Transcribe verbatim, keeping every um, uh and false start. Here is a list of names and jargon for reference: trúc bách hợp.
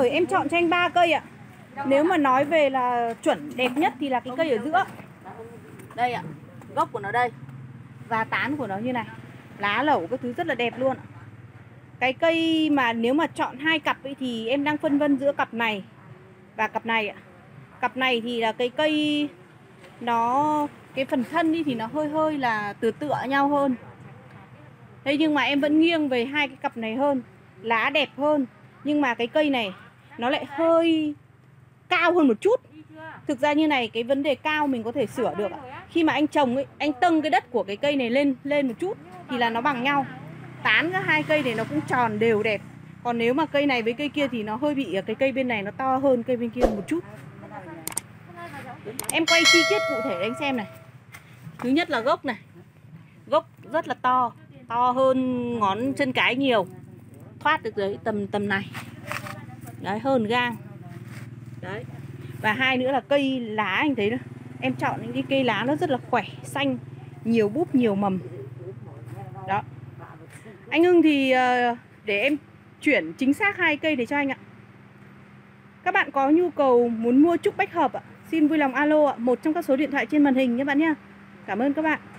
rồi, em chọn cho anh ba cây ạ. Nếu mà nói về là chuẩn đẹp nhất thì là cái cây ở giữa. Đây ạ, gốc của nó đây. Và tán của nó như này. Lá lẩu các thứ rất là đẹp luôn ạ. Cái cây mà nếu mà chọn hai cặp ấy thì em đang phân vân giữa cặp này và cặp này ạ. Cặp này thì là cái cây nó, cái phần thân đi thì nó hơi hơi là tựa tựa nhau hơn. Thế nhưng mà em vẫn nghiêng về hai cái cặp này hơn. Lá đẹp hơn. Nhưng mà cái cây này nó lại hơi cao hơn một chút. Thực ra như này, cái vấn đề cao mình có thể sửa được ạ. Khi mà anh trồng ấy, anh tâng cái đất của cái cây này lên lên một chút thì là nó bằng nhau. Tán các hai cây này nó cũng tròn đều đẹp. Còn nếu mà cây này với cây kia thì nó hơi bị, cái cây bên này nó to hơn cây bên kia một chút. Em quay chi tiết cụ thể để anh xem này. Thứ nhất là gốc này. Gốc rất là to. To hơn ngón chân cái nhiều. Thoát được dưới tầm tầm này. Đấy, hơn gang. Đấy. Và hai nữa là cây lá anh thấy đó. Em chọn những cái cây lá nó rất là khỏe, xanh, nhiều búp, nhiều mầm. Đó. Anh Hưng thì để em chuyển chính xác hai cây để cho anh ạ. Các bạn có nhu cầu muốn mua trúc bách hợp ạ, xin vui lòng alo ạ, một trong các số điện thoại trên màn hình nhé bạn nhé. Cảm ơn các bạn.